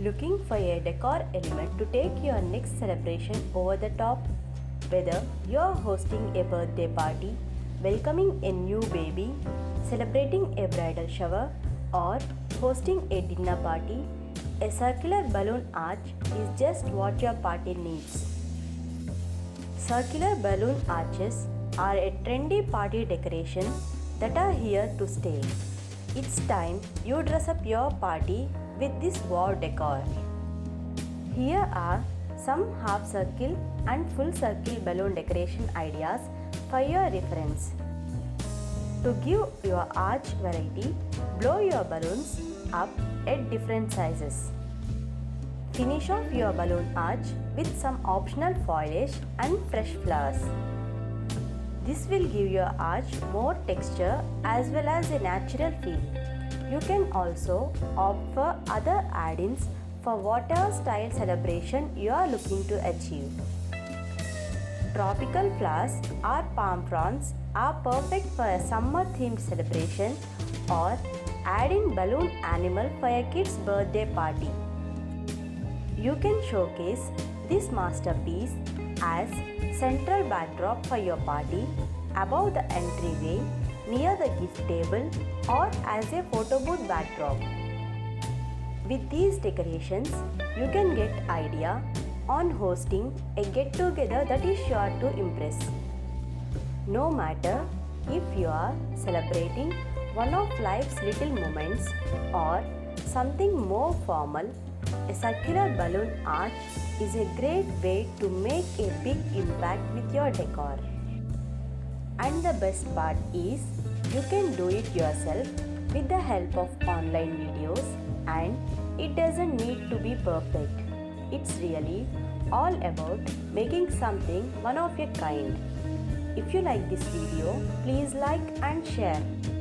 Looking for a decor element to take your next celebration over the top? Whether you're hosting a birthday party, welcoming a new baby, celebrating a bridal shower, or hosting a dinner party, a circular balloon arch is just what your party needs. Circular balloon arches are a trendy party decoration that are here to stay. It's time you dress up your party with this wow decor. Here are some half circle and full circle balloon decoration ideas for your reference. To give your arch variety, blow your balloons up at different sizes. Finish off your balloon arch with some optional foliage and fresh flowers. This will give your arch more texture as well as a natural feel. You can also opt for other add-ins for whatever style celebration you are looking to achieve. Tropical flowers or palm fronds are perfect for a summer themed celebration, or add in balloon animal for a kid's birthday party. You can showcase this masterpiece as central backdrop for your party, above the entryway, near the gift table, or as a photo booth backdrop. With these decorations, you can get idea on hosting a get-together that is sure to impress. No matter if you are celebrating one of life's little moments or something more formal, a circular balloon arch is a great way to make a big impact with your decor. And the best part is, you can do it yourself with the help of online videos, and it doesn't need to be perfect. It's really all about making something one of a kind. If you like this video, please like and share.